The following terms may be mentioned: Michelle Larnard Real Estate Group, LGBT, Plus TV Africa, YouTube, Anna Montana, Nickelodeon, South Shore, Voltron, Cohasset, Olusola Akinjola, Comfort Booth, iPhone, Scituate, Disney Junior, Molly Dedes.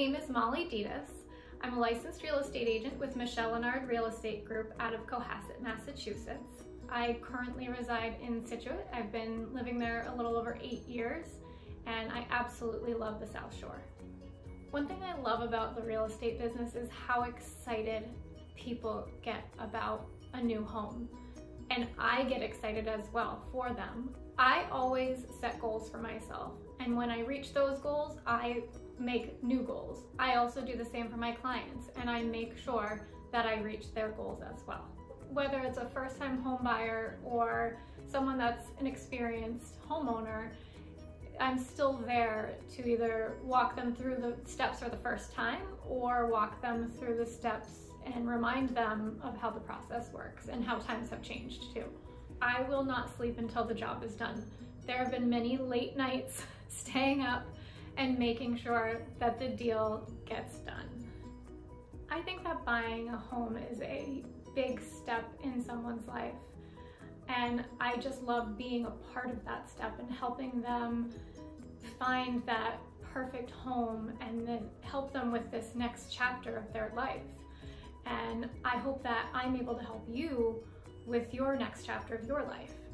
name is Molly Dedes. I'm a licensed real estate agent with Michelle Larnard Real Estate Group out of Cohasset, Massachusetts. I currently reside in Scituate. I've been living there a little over 8 years, and I absolutely love the South Shore. One thing I love about the real estate business is how excited people get about a new home. And I get excited as well for them. I always set goals for myself, and when I reach those goals, I make new goals. I also do the same for my clients, and I make sure that I reach their goals as well. Whether it's a first-time home buyer or someone that's an experienced homeowner, I'm still there to either walk them through the steps for the first time or walk them through the steps and remind them of how the process works and how times have changed too. I will not sleep until the job is done. There have been many late nights staying up and making sure that the deal gets done. I think that buying a home is a big step in someone's life, and I just love being a part of that step and helping them find that perfect home and then help them with this next chapter of their life. And I hope that I'm able to help you with your next chapter of your life.